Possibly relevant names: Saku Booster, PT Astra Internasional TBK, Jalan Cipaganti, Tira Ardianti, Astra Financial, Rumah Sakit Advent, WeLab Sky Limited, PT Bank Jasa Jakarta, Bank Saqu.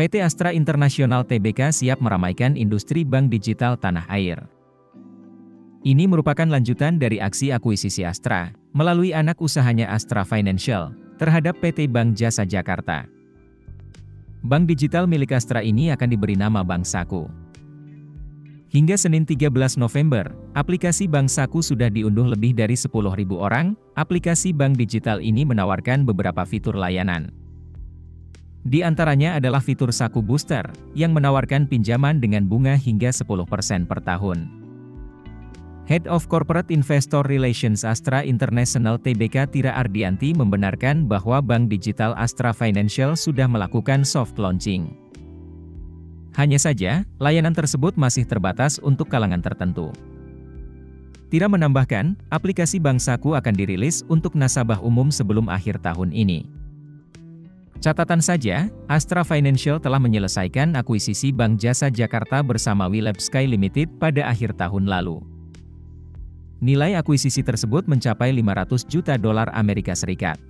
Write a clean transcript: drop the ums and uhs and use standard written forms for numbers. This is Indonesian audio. PT Astra Internasional TBK siap meramaikan industri bank digital tanah air. Ini merupakan lanjutan dari aksi akuisisi Astra, melalui anak usahanya Astra Financial, terhadap PT Bank Jasa Jakarta. Bank digital milik Astra ini akan diberi nama Bank Saqu. Hingga Senin 13 November, aplikasi Bank Saqu sudah diunduh lebih dari 10.000 orang. Aplikasi bank digital ini menawarkan beberapa fitur layanan. Di antaranya adalah fitur Saku Booster, yang menawarkan pinjaman dengan bunga hingga 10% per tahun. Head of Corporate Investor Relations Astra International TBK Tira Ardianti membenarkan bahwa bank digital Astra Financial sudah melakukan soft launching. Hanya saja, layanan tersebut masih terbatas untuk kalangan tertentu. Tira menambahkan, aplikasi Bank Saqu akan dirilis untuk nasabah umum sebelum akhir tahun ini. Catatan saja, Astra Financial telah menyelesaikan akuisisi Bank Jasa Jakarta bersama WeLab Sky Limited pada akhir tahun lalu. Nilai akuisisi tersebut mencapai 500 juta dolar Amerika Serikat.